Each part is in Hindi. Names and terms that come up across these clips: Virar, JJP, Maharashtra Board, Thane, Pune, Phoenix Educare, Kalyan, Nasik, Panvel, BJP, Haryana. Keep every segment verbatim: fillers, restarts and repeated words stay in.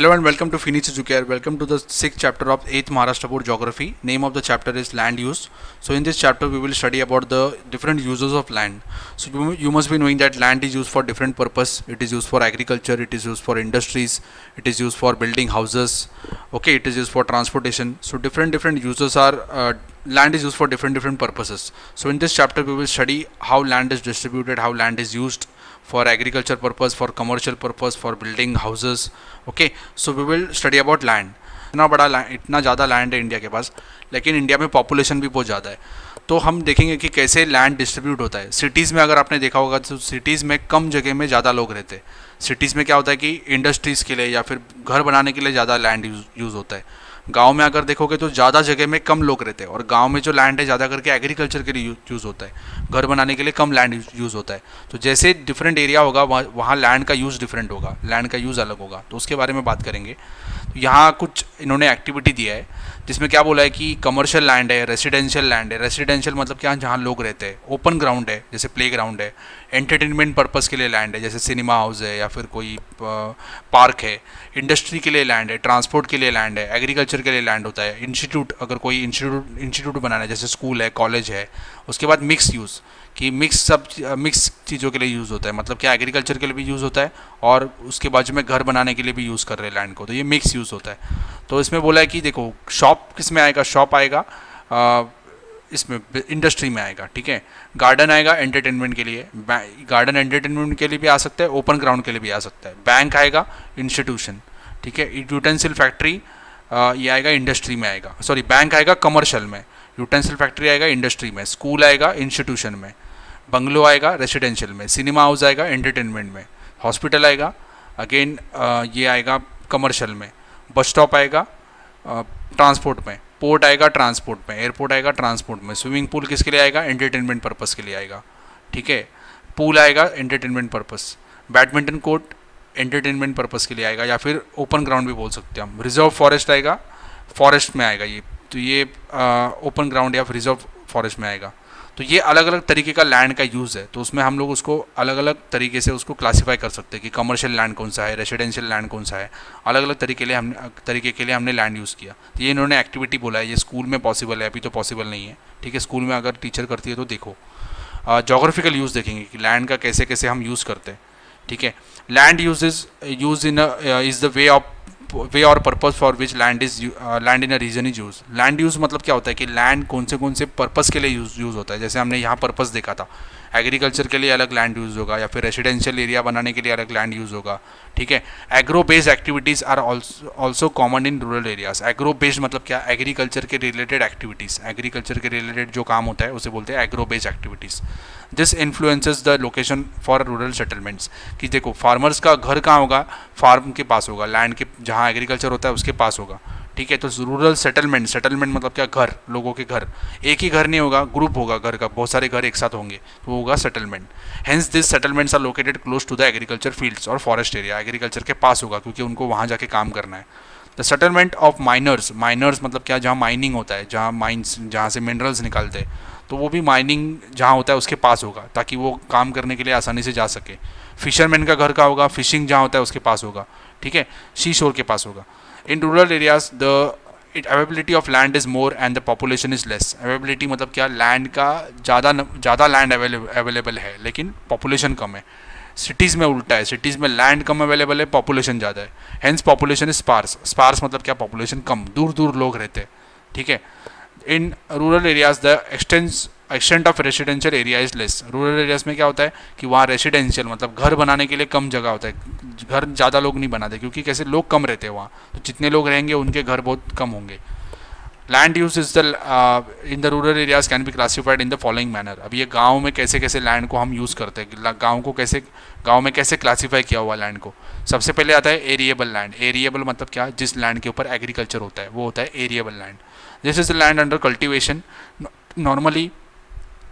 Hello and welcome to Phoenix Educare. Welcome to the sixth chapter of eighth Maharashtra Board Geography. Name of the chapter is Land Use. So in this chapter we will study about the different uses of land. So you, you must be knowing that land is used for different purpose. It is used for agriculture, it is used for industries, it is used for building houses, okay, it is used for transportation. So different different uses are, uh, land is used for different different purposes. So in this chapter we will study how land is distributed, how land is used for agriculture purpose, for commercial purpose, for building houses. Okay, so we will study about land. इतना बड़ा land, इतना ज़्यादा land है इंडिया के पास, लेकिन इंडिया में population भी बहुत ज़्यादा है. तो हम देखेंगे कि कैसे land distribute होता है. Cities में अगर आपने देखा होगा तो cities में कम जगह में ज़्यादा लोग रहते हैं. Cities में क्या होता है कि industries के लिए या फिर घर बनाने के लिए ज़्यादा land use होता है. गांव में अगर देखोगे तो ज़्यादा जगह में कम लोग रहते हैं और गांव में जो लैंड है ज़्यादा करके एग्रीकल्चर के लिए यूज़ होता है, घर बनाने के लिए कम लैंड यूज़ होता है. तो जैसे डिफरेंट एरिया होगा वह, वहाँ लैंड का यूज़ डिफरेंट होगा, लैंड का यूज़ अलग होगा. तो उसके बारे में बात करेंगे. तो यहाँ कुछ इन्होंने एक्टिविटी दिया है जिसमें क्या बोला है कि कमर्शियल लैंड है, रेसिडेंशियल लैंड है. रेसिडेंशियल मतलब क्या, जहाँ लोग रहते हैं. ओपन ग्राउंड है जैसे प्ले ग्राउंड है. एंटरटेनमेंट पर्पज़ के लिए लैंड है जैसे सिनेमा हाउस है या फिर कोई पार्क है. इंडस्ट्री के लिए लैंड है, ट्रांसपोर्ट के लिए लैंड है, एग्रीकल्चर के लिए लैंड होता है. इंस्टीट्यूट, अगर कोई इंस्टीट्यूट इंस्टीट्यूट बनाना है जैसे स्कूल है, कॉलेज है. उसके बाद मिक्स यूज़, कि मिक्स सब मिक्स चीज़ों के लिए यूज़ होता है. मतलब क्या, एग्रीकल्चर के लिए भी यूज़ होता है और उसके बाजू में घर बनाने के लिए भी यूज़ कर रहे हैं लैंड को. तो ये मिक्स यूज़ होता है. तो इसमें बोला है कि देखो शॉप किस में आएगा, शॉप आएगा आ, इसमें इंडस्ट्री में आएगा, ठीक है. गार्डन आएगा एंटरटेनमेंट के लिए, गार्डन एंटरटेनमेंट के लिए भी आ सकता है, ओपन ग्राउंड के लिए भी आ सकता है. बैंक आएगा इंस्टीट्यूशन, ठीक है. यूटेंसिल फैक्ट्री ये आएगा इंडस्ट्री में आएगा, सॉरी बैंक आएगा कमर्शियल में, यूटेंसिल फैक्ट्री आएगा इंडस्ट्री में, स्कूल आएगा इंस्टीट्यूशन में, बंगलो आएगा रेसिडेंशियल में, सिनेमा हाउस आएगा एंटरटेनमेंट में, हॉस्पिटल आएगा अगेन ये आएगा कमर्शियल में, बस स्टॉप आएगा ट्रांसपोर्ट में, पोर्ट आएगा ट्रांसपोर्ट में, एयरपोर्ट आएगा ट्रांसपोर्ट में, स्विमिंग पूल किसके लिए आएगा, एंटरटेनमेंट पर्पस के लिए आएगा, ठीक है. पूल आएगा entertainment purpose, badminton court entertainment purpose के लिए आएगा या फिर ओपन ग्राउंड भी बोल सकते हैं हम. रिजर्व फॉरेस्ट आएगा, फॉरेस्ट में आएगा ये, तो ये ओपन ग्राउंड या फिर रिजर्व फॉरेस्ट में आएगा. तो ये अलग अलग तरीके का लैंड का यूज़ है. तो उसमें हम लोग उसको अलग अलग तरीके से उसको क्लासीफाई कर सकते हैं कि कमर्शियल लैंड कौन सा है, रेसिडेंशियल लैंड कौन सा है. अलग अलग तरीके लिए हम तरीके के लिए हमने लैंड यूज़ किया. तो ये इन्होंने एक्टिविटी बोला है, ये स्कूल में पॉसिबल है, अभी तो पॉसिबल नहीं है, ठीक है. स्कूल में अगर टीचर करती है तो देखो. जोग्राफिकल यूज़ देखेंगे कि लैंड का कैसे कैसे हम यूज़ करते हैं, ठीक है. Land use is use in is the way of way और purpose for which land is land in a region is use. Land use मतलब क्या होता है कि लैंड कौन से कौन से पर्पस के लिए यूज़ यूज़ होता है. जैसे हमने यहाँ पर्पस देखा था, एग्रीकल्चर के लिए अलग लैंड यूज़ होगा या फिर रेसिडेंशियल एरिया बनाने के लिए अलग लैंड यूज़ होगा, ठीक है. Agro based activities are also common in rural areas. Agro based मतलब क्या, एग्रीकल्चर के रिलेटेड एक्टिविटीज़, एग्रीकल्चर के रिलेटेड जो काम होता है उसे बोलते हैं agro based activities. This influences the location for rural settlements, कि देखो फार्मर्स का घर कहाँ होगा, फार्म के पास होगा, लैंड के जहाँ एग्रीकल्चर होता है उसके पास होगा, ठीक है. तो रूरल सेटलमेंट, सेटलमेंट मतलब क्या, घर, लोगों के घर. एक ही घर नहीं होगा, ग्रुप होगा घर का, बहुत सारे घर एक साथ होंगे तो होगा settlement. Hence this settlements are located close to the agriculture fields और फॉरेस्ट एरिया. एग्रीकल्चर के पास होगा क्योंकि उनको वहाँ जाके काम करना है. The settlement of miners, miners मतलब क्या, जहाँ माइनिंग होता है, जहाँ माइन्स, जहाँ से मिनरल्स निकालते हैं, तो वो भी माइनिंग जहाँ होता है उसके पास होगा ताकि वो काम करने के लिए आसानी से जा सके. फिशरमैन का घर का होगा, फिशिंग जहाँ होता है उसके पास होगा, ठीक है, सी शोर के पास होगा. In rural areas the availability of land is more and the population is less. Availability मतलब क्या, लैंड का ज़्यादा ज़्यादा लैंड अवेलेबल है लेकिन पॉपुलेशन कम है. सिटीज़ में उल्टा है, सिटीज़ में लैंड कम अवेलेबल है, पॉपुलेशन ज़्यादा है. Hence population is sparse. Sparse मतलब क्या, पॉपुलेशन कम, दूर दूर लोग रहते हैं, ठीक है. In rural areas the extents extent of residential area is less. Rural areas में क्या होता है कि वहाँ रेसिडेंशियल मतलब घर बनाने के लिए कम जगह होता है, घर ज़्यादा लोग नहीं बनाते क्योंकि कैसे, लोग कम रहते हैं वहाँ, तो जितने लोग रहेंगे उनके घर बहुत कम होंगे. Land use is the in the rural areas can be classified in the following manner. अब ये गाँव में कैसे कैसे लैंड को हम यूज़ करते हैं, गाँव को कैसे, गाँव में कैसे क्लासीफाई किया हुआ लैंड को. सबसे पहले आता है एरिएबल लैंड. एरिएबल मतलब क्या, जिस लैंड के ऊपर एग्रीकल्चर होता है वो होता है arable land. This is the land under cultivation. Normally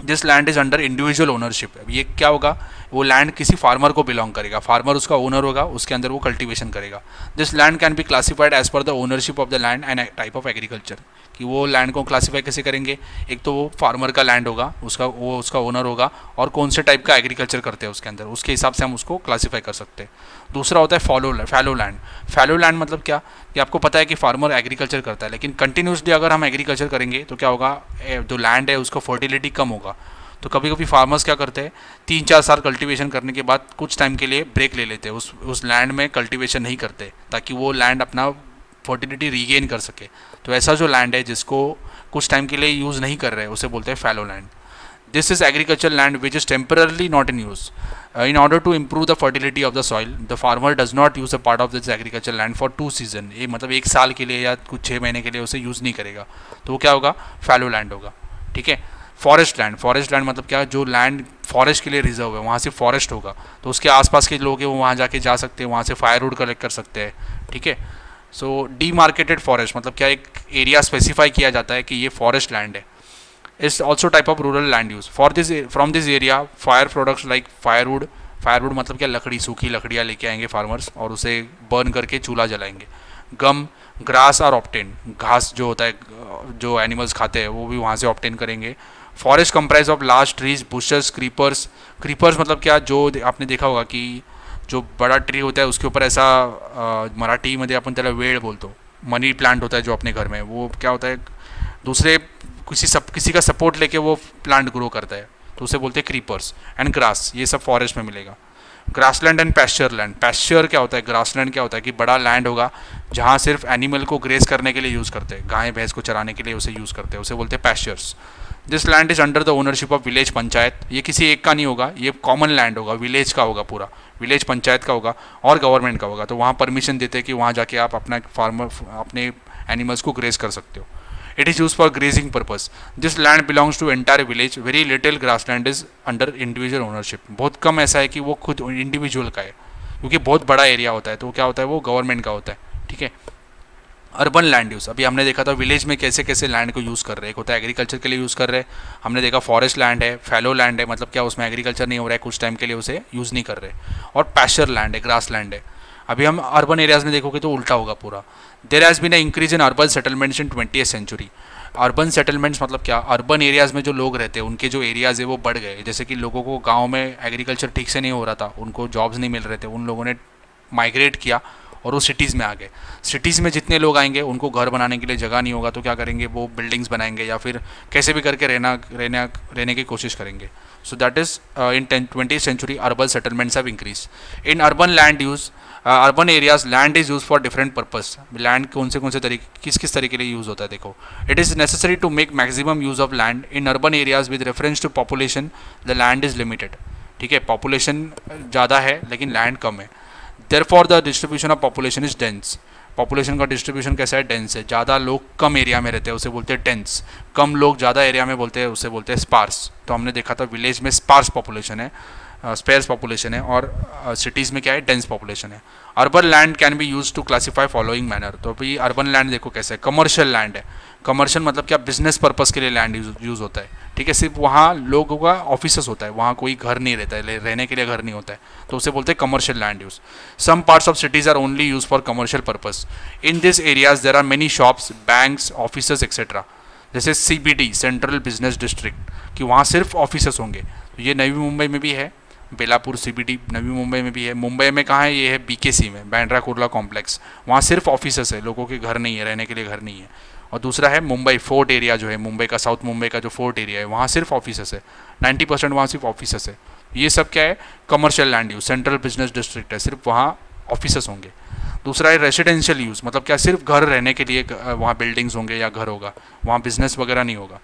this land is under individual ownership. अब ये क्या होगा, वो लैंड किसी फार्मर को बिलोंग करेगा, फार्मर उसका ओनर होगा, उसके अंदर वो कल्टीवेशन करेगा। This land can be classified as per the ownership of the land and type of agriculture. कि वो लैंड को क्लासीफाई कैसे करेंगे, एक तो वो फार्मर का लैंड होगा, उसका वो उसका ओनर होगा, और कौन से टाइप का एग्रीकल्चर करते हैं उसके अंदर, उसके हिसाब से हम उसको क्लासीफाई कर सकते हैं। दूसरा होता है follow fallow land. Fallow land मतलब क्या, कि आपको पता है कि फार्मर एग्रीकल्चर करता है, लेकिन कंटिन्यूसली अगर हम एग्रीकल्चर करेंगे तो क्या होगा, जो लैंड है उसका फर्टिलिटी कम होगा। तो कभी कभी फार्मर्स क्या करते हैं, तीन चार साल कल्टीवेशन करने के बाद कुछ टाइम के लिए ब्रेक ले लेते हैं, उस उस लैंड में कल्टीवेशन नहीं करते, ताकि वो लैंड अपना फर्टिलिटी रीगेन कर सके। तो ऐसा जो लैंड है जिसको कुछ टाइम के लिए यूज़ नहीं कर रहे हैं, उसे बोलते हैं fallow land. This is agriculture land which is temporarily not in use. In order to improve the fertility of the soil the farmer does not use a part of this agriculture land for two season. ये मतलब एक साल के लिए या कुछ छः महीने के लिए उसे यूज़ नहीं करेगा, तो वो क्या होगा, फैलो लैंड होगा। ठीक है। फॉरेस्ट लैंड, फॉरेस्ट लैंड मतलब क्या, जो लैंड फॉरेस्ट के लिए रिजर्व है, वहाँ से फॉरेस्ट होगा, तो उसके आसपास के लोग हैं वो वहाँ जाके जा सकते हैं, वहाँ से फायरवुड कलेक्ट कर सकते हैं। ठीक है। सो डी मार्केटेड फॉरेस्ट मतलब क्या, एक एरिया स्पेसिफाई किया जाता है कि ये फॉरेस्ट लैंड है। It's also type of rural land use for this from this area fire products like firewood. Firewood मतलब क्या, लकड़ी, सूखी लकड़ियाँ लेके आएंगे फार्मर्स और उसे बर्न करके चूल्हा जलाएंगे। गम ग्रास आर ऑप्टेन, घास जो होता है जो एनिमल्स खाते हैं वो भी वहाँ से ऑप्टेन करेंगे। Forest comprise of large trees bushes creepers. Creepers मतलब क्या, जो आपने देखा होगा कि जो बड़ा ट्री होता है उसके ऊपर ऐसा मराठी मध्ये आपण त्याला वेळ बोलतो, मनी प्लांट होता है जो अपने घर में, वो क्या होता है, दूसरे किसी सब किसी का सपोर्ट लेके वो प्लांट ग्रो करता है, तो उसे बोलते हैं क्रीपर्स। एंड ग्रास, ये सब फॉरेस्ट में मिलेगा। Grassland and pasture land. Pasture क्या होता है, ग्रासलैंड क्या होता है कि बड़ा लैंड होगा जहाँ सिर्फ एनिमल को ग्रेस करने के लिए यूज़ करते हैं, गाय भैंस को चराने के लिए उसे यूज़ करते हैं, उसे बोलते हैं pastures. This land is under the ownership of village panchayat. ये किसी एक का नहीं होगा, ये कॉमन लैंड होगा, विलेज का होगा, पूरा विलेज पंचायत का होगा और गवर्नमेंट का होगा। तो वहाँ परमिशन देते हैं कि वहाँ जाके आप अपना फार्मर अपने एनिमल्स को ग्रेस कर सकते हो। It is use for grazing purpose. This land belongs to entire village. Very little grass land is under individual ownership. बहुत कम ऐसा है कि वो खुद इंडिविजुअल का है, क्योंकि बहुत बड़ा एरिया होता है तो क्या होता है वो गवर्नमेंट का होता है। ठीक है। अर्बन लैंड यूज़, अभी हमने देखा था विलेज में कैसे कैसे लैंड को यूज़ कर रहे हैं। एक होता है एग्रीकल्चर के लिए यूज़ कर रहे हैं, हमने देखा फॉरेस्ट लैंड है, फैलो लैंड है मतलब क्या उसमें एग्रीकल्चर नहीं हो रहा है, कुछ टाइम के लिए उसे यूज़ नहीं कर रहे, और पैस्चर लैंड है, ग्रास लैंड है। अभी हम अर्बन एरियाज़ में देखोगे तो उल्टा होगा पूरा। There has been a increase in urban settlements in twentieth century. Urban settlements मतलब क्या, अर्बन एरियाज़ में जो लोग रहते हैं उनके जो एरियाज़ है वो बढ़ गए। जैसे कि लोगों को गाँव में एग्रीकल्चर ठीक से नहीं हो रहा था, उनको जॉब्स नहीं मिल रहे थे, उन लोगों ने माइग्रेट किया और वो सिटीज़ में आ गए। सिटीज़ में जितने लोग आएंगे उनको घर बनाने के लिए जगह नहीं होगा, तो क्या करेंगे, वो बिल्डिंग्स बनाएंगे या फिर कैसे भी करके रहना रहना रहने की कोशिश करेंगे। So that is in twentieth century urban settlements have increase. In urban land use, urban areas land is use for different purpose. Land कौन से कौन से तरीके किस किस तरीके के लिए यूज़ होता है देखो। It is necessary to make maximum use of land in urban areas with reference to population the land is limited. ठीक है, पॉपुलेशन ज़्यादा है लेकिन लैंड कम है। Therefore the distribution of population is dense. Population का डिस्ट्रीब्यूशन कैसा है, डेंस है, ज़्यादा लोग कम एरिया में रहते हैं उसे बोलते हैं डेंस, कम लोग ज़्यादा एरिया में बोलते हैं उसे बोलते हैं स्पार्स। तो हमने देखा था विलेज में स्पार्स पॉपुलेशन है, स्पेयर्स uh, पॉपुलेशन है, और सिटीज़ uh, में क्या है, डेंस पॉपुलेशन है। Urban land can be use to classify following manner. तो अभी अर्बन लैंड देखो कैसे है, कमर्शियल लैंड है। कमर्शियल मतलब क्या, बिजनेस पर्पस के लिए लैंड यूज़ होता है। ठीक है, सिर्फ वहाँ लोगों का ऑफिसेस होता है, वहाँ कोई घर नहीं रहता है, रहने के लिए घर नहीं होता है, तो उसे बोलते हैं commercial land use. Some parts of cities are only use for commercial purpose. In this areas there are many shops, banks, offices etcetera. जैसे C B D, central business district, कि वहाँ सिर्फ ऑफिसेस होंगे। तो ये नवी मुंबई में भी है, बेलापुर सीबीडी नवी मुंबई में भी है। मुंबई में कहाँ है, ये है बीकेसी में, बांद्रा कुर्ला कॉम्प्लेक्स, वहाँ सिर्फ ऑफिसेस है, लोगों के घर नहीं है, रहने के लिए घर नहीं है। और दूसरा है मुंबई फोर्ट एरिया जो है, मुंबई का साउथ मुंबई का जो फोर्ट एरिया है, वहाँ सिर्फ ऑफिसेस है, नाइन्टी परसेंट वहाँ सिर्फ ऑफिसेस है। ये सब क्या है, commercial land use. Central business district है, सिर्फ वहाँ ऑफिसेस होंगे। दूसरा है रेसिडेंशियल यूज़, मतलब क्या, सिर्फ घर रहने के लिए वहाँ बिल्डिंग्स होंगे या घर होगा, वहाँ बिजनेस वगैरह नहीं होगा।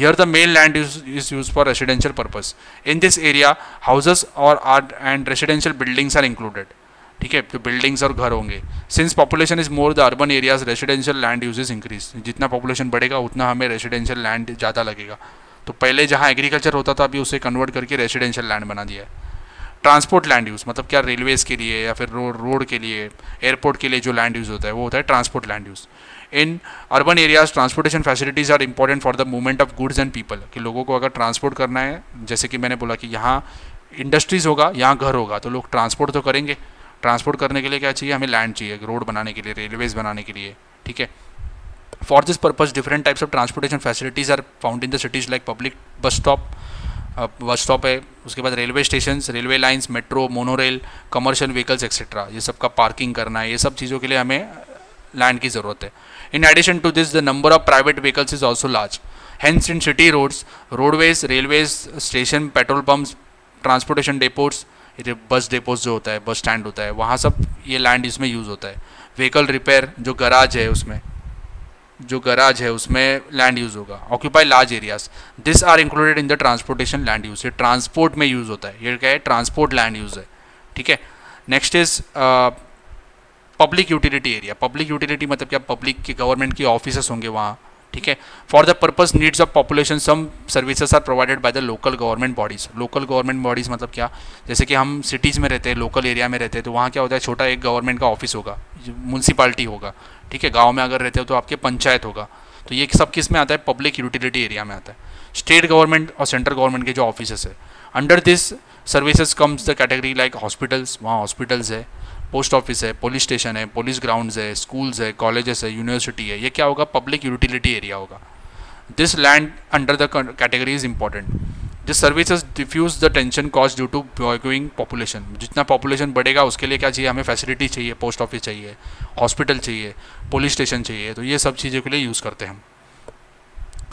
Here the main land is, is used for residential purpose. In this area, houses or art and residential buildings are included. ठीक है, तो buildings और घर होंगे। Since population is more, the urban areas residential land uses increase. जितना population बढ़ेगा उतना हमें residential land ज़्यादा लगेगा। तो पहले जहाँ agriculture होता था अभी उसे convert करके residential land बना दिया है। ट्रांसपोर्ट लैंड यूज़ मतलब क्या, रेलवेज़ के लिए या फिर रोड रोड के लिए, एयरपोर्ट के लिए जो लैंड यूज़ होता है वो होता है transport land use. in urban areas transportation facilities are important for the movement of goods and people. कि लोगों को अगर transport करना है, जैसे कि मैंने बोला कि यहाँ industries होगा, यहाँ घर होगा, तो लोग transport तो करेंगे. Transport करने के लिए क्या चाहिए? हमें land चाहिए, road बनाने के लिए, railways बनाने के लिए, ठीक है. For this purpose, different types of transportation facilities are found in the cities like public bus stop, bus stop है, उसके बाद railway station, railway lines, metro, monorail, commercial vehicles etcetera, ये सब का पार्किंग करना है, ये सब चीज़ों के लिए हमें लैंड की ज़रूरत है. In addition to this the number of private vehicles is also large. Hence in city roads, roadways, railways station, petrol pumps, transportation depots, bus depots जो होता है, बस स्टैंड होता है, वहाँ सब ये लैंड इसमें यूज़ होता है. व्हीकल रिपेयर, जो गराज है उसमें जो गराज है उसमें लैंड यूज़ होगा. Occupy large areas, this are included in the transportation land use. ये ट्रांसपोर्ट में यूज़ होता है, ये क्या है? ट्रांसपोर्ट लैंड यूज़ है, ठीक है. Next is public utility area. Public utility मतलब क्या? पब्लिक की, गवर्नमेंट की ऑफिसेस होंगे वहाँ, ठीक है. For the purpose needs of population some services are provided by the local government bodies. Local government bodies मतलब क्या? जैसे कि हम सिटीज़ में रहते हैं, लोकल एरिया में रहते हैं, तो वहाँ क्या होता है? छोटा एक गवर्नमेंट का ऑफिस होगा, म्यूनसिपाल्टी होगा, ठीक है. गांव में अगर रहते हो तो आपके पंचायत होगा. तो ये सब किस में आता है? पब्लिक यूटिलिटी एरिया में आता है. स्टेट गवर्नमेंट और सेंट्रल गवर्नमेंट के जो ऑफिसेस है, under this services comes the category like hospitals, वहाँ हॉस्पिटल्स है, पोस्ट ऑफिस है, पुलिस स्टेशन है, पुलिस ग्राउंड्स है, स्कूल्स है, कॉलेजेस है, यूनिवर्सिटी है, ये क्या होगा? पब्लिक यूटिलिटी एरिया होगा. This land under the category is important. This services diffuse the tension cause due to growing population. जितना पॉपुलेशन बढ़ेगा उसके लिए क्या चाहिए? हमें फैसिलिटी चाहिए, पोस्ट ऑफिस चाहिए, हॉस्पिटल चाहिए, पुलिस स्टेशन चाहिए, तो ये सब चीज़ों के लिए यूज़ करते हैं हम.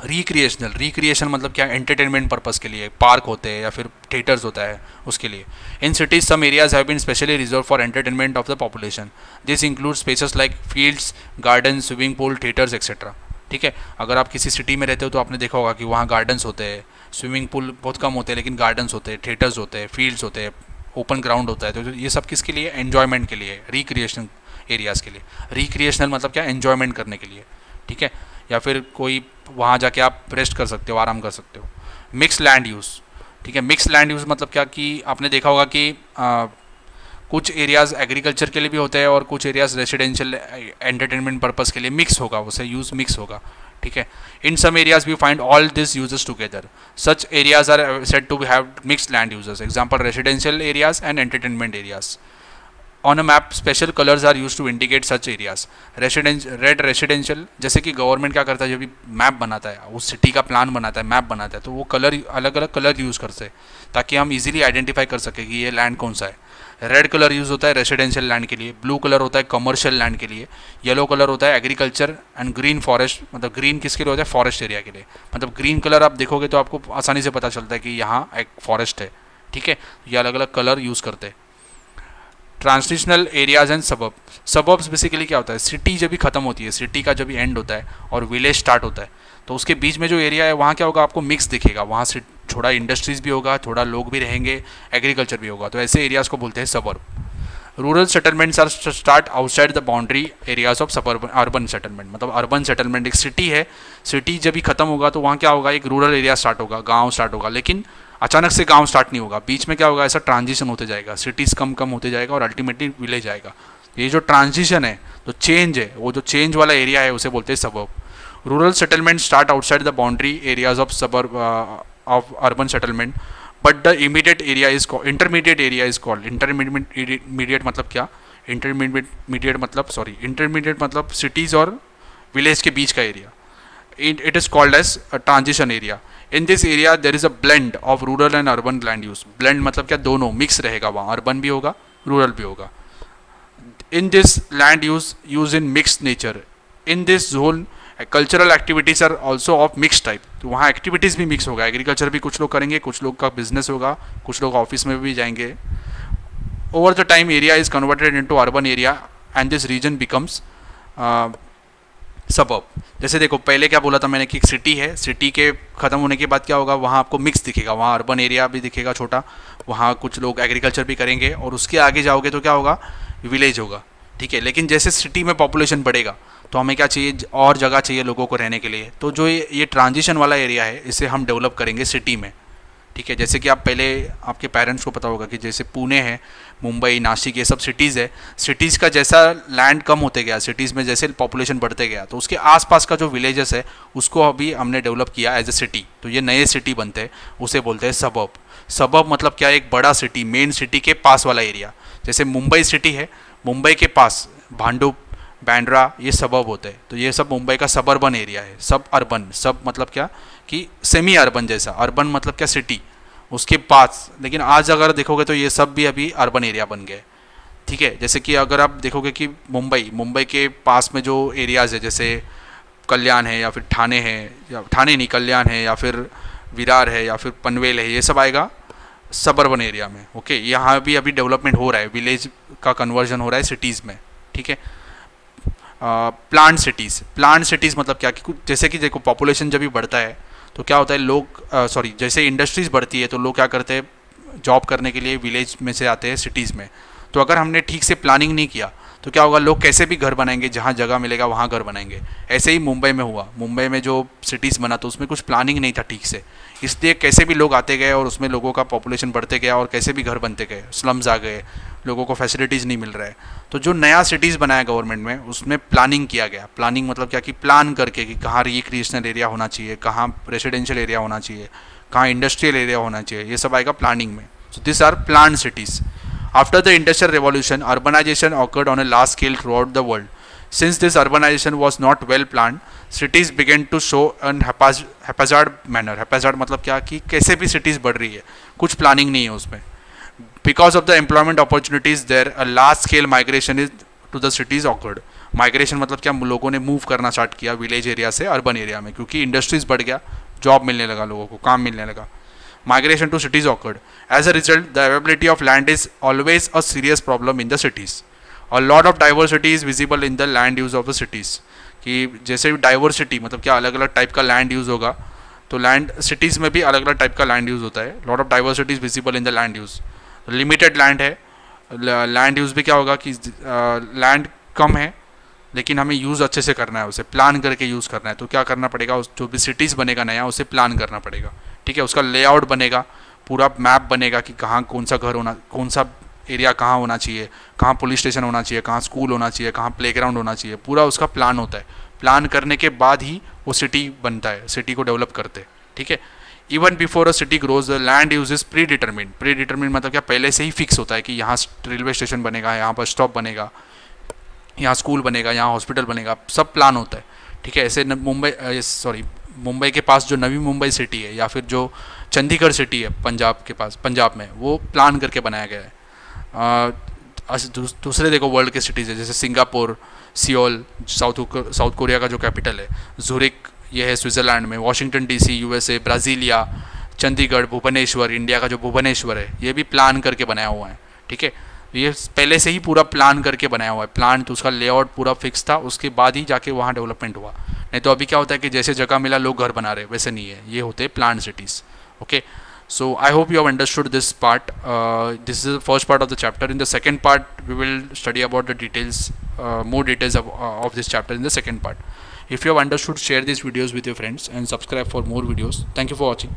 रिक्रिएशनल, रिक्रिएशन मतलब क्या? एंटरटेनमेंट पर्पस के लिए पार्क होते हैं या फिर थिएटर्स होता है उसके लिए. In cities some areas have been specially reserve for entertainment of the population. This include spaces like fields, garden, swimming pool, theatres etcetera, ठीक है. अगर आप किसी सिटी में रहते हो तो आपने देखा होगा कि वहाँ गार्डन्स होते हैं, स्विमिंग पूल बहुत कम होते हैं लेकिन गार्डन्स होते हैं, थिएटर्स होते हैं, फील्ड्स होते हैं, ओपन ग्राउंड होता है. तो ये सब किसके लिए? एन्जॉयमेंट के लिए, रिक्रिएशन एरियाज़ के लिए. रिक्रिएशनल मतलब क्या? एन्जॉयमेंट करने के लिए, ठीक है, या फिर कोई वहाँ जाके आप रेस्ट कर सकते हो, आराम कर सकते हो. मिक्स लैंड यूज़, ठीक है. मिक्स लैंड यूज़ मतलब क्या? कि आपने देखा होगा कि आ, कुछ एरियाज़ एग्रीकल्चर के लिए भी होते हैं और कुछ एरियाज़ रेसिडेंशियल एंटरटेनमेंट पर्पज़ के लिए मिक्स होगा, उसे यूज़ मिक्स होगा, ठीक है. In some areas we find all this uses together. Such areas are said to have mix land uses. Example, residential areas and entertainment areas. On a map special colours are use to indicate such areas. Residence red residential, जैसे कि गवर्नमेंट क्या करता है, जब भी मैप बनाता है, उस सिटी का प्लान बनाता है, मैप बनाता है, तो वो कलर, अलग अलग कलर यूज़ करते हैं ताकि हम इजीली आइडेंटिफाई कर सकें कि ये लैंड कौन सा है. रेड कलर यूज़ होता है रेसिडेंशियल लैंड के लिए, ब्लू कलर होता है कमर्शियल लैंड के लिए, येलो कलर होता है एग्रीकल्चर, एंड ग्रीन फॉरेस्ट, मतलब ग्रीन किसके लिए होता है? फॉरेस्ट एरिया के लिए. मतलब ग्रीन कलर आप देखोगे तो आपको आसानी से पता चलता है कि यहाँ एक फॉरेस्ट है, ठीक है. ये अलग अलग कलर यूज़ करते हैं. Translational areas and suburb. Suburbs basically क्या होता है? सिटी जब भी ख़त्म होती है, सिटी का जब भी एंड होता है और विलेज स्टार्ट होता है, तो उसके बीच में जो एरिया है वहाँ क्या होगा? आपको मिक्स दिखेगा. वहाँ से थोड़ा इंडस्ट्रीज़ भी होगा, थोड़ा लोग भी रहेंगे, एग्रीकल्चर भी होगा, तो ऐसे एरियाज़ को बोलते हैं suburb. Rural settlements are start outside the boundary areas of suburban. Urban settlement मतलब अर्बन सेटलमेंट, एक सिटी है, सिटी जब भी ख़त्म होगा तो वहाँ क्या होगा? एक रूरल एरिया स्टार्ट होगा, गाँव स्टार्ट होगा, लेकिन अचानक से गांव स्टार्ट नहीं होगा. बीच में क्या होगा? ऐसा ट्रांजिशन होते जाएगा, सिटीज़ कम कम होते जाएगा और अल्टीमेटली विलेज आएगा. ये जो ट्रांजिशन है, जो चेंज है, वो जो चेंज वाला एरिया है उसे बोलते हैं suburb. Rural settlement start outside the boundary areas of suburb of urban settlement, but the immediate area is called intermediate area is called intermediate. मतलब क्या? इंटरमीडिएट मतलब सॉरी इंटरमीडिएट मतलब सिटीज़ और विलेज के बीच का area. It is called as transition area. In this area there is a blend of rural and urban land use. Blend मतलब क्या? दोनों मिक्स रहेगा, वहाँ अर्बन भी होगा, रूरल भी होगा. In this land use use in mix nature. In this zone cultural activities are also of mix type. तो वहाँ एक्टिविटीज़ भी मिक्स होगा, एग्रीकल्चर भी कुछ लोग करेंगे, कुछ लोग का बिजनेस होगा, कुछ लोग ऑफिस में भी जाएंगे. Over the time area is converted into urban area and this region becomes suburb. जैसे देखो, पहले क्या बोला था मैंने कि एक सिटी है, सिटी के ख़त्म होने के बाद क्या होगा? वहाँ आपको मिक्स दिखेगा, वहाँ अर्बन एरिया भी दिखेगा छोटा, वहाँ कुछ लोग एग्रीकल्चर भी करेंगे, और उसके आगे जाओगे तो क्या होगा? विलेज होगा, ठीक है. लेकिन जैसे सिटी में पॉपुलेशन बढ़ेगा तो हमें क्या चाहिए? और जगह चाहिए लोगों को रहने के लिए. तो जो ये, ये ट्रांजिशन वाला एरिया है, इसे हम डेवलप करेंगे सिटी में, ठीक है, जैसे कि आप पहले आपके पेरेंट्स को पता होगा कि जैसे पुणे है, मुंबई, नासिक, ये सब सिटीज़ है। सिटीज़ का जैसा लैंड कम होते गया, सिटीज़ में जैसे पॉपुलेशन बढ़ते गया, तो उसके आसपास का जो विलेजेस है उसको अभी हमने डेवलप किया एज ए सिटी। तो ये नए सिटी बनते हैं, उसे बोलते हैं सबअप। सबअप मतलब क्या है, एक बड़ा सिटी, मेन सिटी के पास वाला एरिया। जैसे मुंबई सिटी है, मुंबई के पास भांडुप, बांद्रा, ये सबअप होते हैं। तो ये सब मुंबई का सब अर्बन एरिया है। सब अर्बन, सब मतलब क्या कि सेमी अर्बन जैसा, अर्बन मतलब क्या सिटी, उसके पास। लेकिन आज अगर देखोगे तो ये सब भी अभी अर्बन एरिया बन गए, ठीक है। जैसे कि अगर आप देखोगे कि मुंबई मुंबई के पास में जो एरियाज़ है, जैसे कल्याण है या फिर ठाणे है, या ठाणे नहीं कल्याण है, या फिर विरार है, या फिर पनवेल है, ये सब आएगा सब अर्बन एरिया में। ओके, यहाँ भी अभी डेवलपमेंट हो रहा है, विलेज का कन्वर्जन हो रहा है सिटीज़ में, ठीक है। प्लांट सिटीज़, प्लांट सिटीज़ मतलब क्या कि जैसे कि देखो पॉपुलेशन जब भी बढ़ता है तो क्या होता है, लोग सॉरी जैसे इंडस्ट्रीज़ बढ़ती है तो लोग क्या करते हैं, जॉब करने के लिए विलेज में से आते हैं सिटीज़ में। तो अगर हमने ठीक से प्लानिंग नहीं किया तो क्या होगा, लोग कैसे भी घर बनाएंगे, जहाँ जगह मिलेगा वहाँ घर बनाएंगे। ऐसे ही मुंबई में हुआ, मुंबई में जो सिटीज़ बना तो उसमें कुछ प्लानिंग नहीं था ठीक से, इसलिए कैसे भी लोग आते गए और उसमें लोगों का पॉपुलेशन बढ़ते गया और कैसे भी घर बनते गए, स्लम्स आ गए, लोगों को फैसिलिटीज़ नहीं मिल रहा है। तो जो नया सिटीज़ बनाया गवर्नमेंट में उसमें प्लानिंग किया गया। प्लानिंग मतलब क्या कि प्लान करके कि कहाँ रिक्रिएशनल एरिया होना चाहिए, कहाँ रेसिडेंशियल एरिया होना चाहिए, कहाँ इंडस्ट्रियल एरिया होना चाहिए, ये सब आएगा प्लानिंग में। So this are plan cities. After the Industrial Revolution, urbanization occurred on a large scale throughout the world. Since this urbanization was not well planned, cities began to show an haphazard manner. Haphazard मतलब क्या कि कैसे भी cities बढ़ रही है, कुछ planning नहीं है उसमें. Because of the employment opportunities there, a large scale migration is to the cities occurred. Migration मतलब क्या, लोगों ने move करना start किया village area से urban area में, क्योंकि industries बढ़ गया, job मिलने लगा, लोगों को काम मिलने लगा. Migration to cities occurred. As a result, the availability of land is always a serious problem in the cities. A lot of diversity is visible in the land use of the cities. कि जैसे diversity मतलब क्या, अलग अलग टाइप का land use होगा, तो land cities में भी अलग अलग टाइप का land use होता है. Lot of diversity is visible in the land use. Limited land है, land use भी क्या होगा कि land कम है, लेकिन हमें use अच्छे से करना है, उसे plan करके use करना है. तो क्या करना पड़ेगा, उस जो भी cities बनेगा नया उसे plan करना पड़ेगा, ठीक है। उसका लेआउट बनेगा, पूरा मैप बनेगा कि कहाँ कौन सा घर होना, कौन सा एरिया कहाँ होना चाहिए, कहाँ पुलिस स्टेशन होना चाहिए, कहाँ स्कूल होना चाहिए, कहाँ प्लेग्राउंड होना चाहिए, पूरा उसका प्लान होता है। प्लान करने के बाद ही वो सिटी बनता है, सिटी को डेवलप करते हैं, ठीक है। Even before a city grows the land use is predetermined. Predetermined मतलब क्या, पहले से ही फिक्स होता है कि यहाँ रेलवे स्टेशन बनेगा, यहाँ बस स्टॉप बनेगा, यहाँ स्कूल बनेगा, यहाँ हॉस्पिटल बनेगा, सब प्लान होता है, ठीक है। ऐसे मुंबई सॉरी मुंबई के पास जो नवी मुंबई सिटी है या फिर जो चंडीगढ़ सिटी है पंजाब के पास, पंजाब में वो प्लान करके बनाया गया है। आ, दूसरे देखो वर्ल्ड के सिटीज़ है, जैसे Singapore, Seoul, South South Korea का जो कैपिटल है, जूरिक ये है स्विट्ज़रलैंड में, Washington DC USA, Brasilia, Chandigarh, Bhubaneswar, India का जो भुवनेश्वर है, ये भी प्लान करके बनाया हुआ है, ठीक है। ये पहले से ही पूरा प्लान करके बनाया हुआ है, प्लान तो उसका लेआउट पूरा फिक्स था, उसके बाद ही जाके वहाँ डेवलपमेंट हुआ। नहीं तो अभी क्या होता है कि जैसे जगह मिला लोग घर बना रहे, वैसे नहीं है, ये होते हैं plan cities. Okay, so I hope you have understood this part. This is the first part of the chapter. In the second part, we will study about the details, more details of this chapter in the second part. If you have understood, share these videos with your friends and subscribe for more videos. Thank you for watching.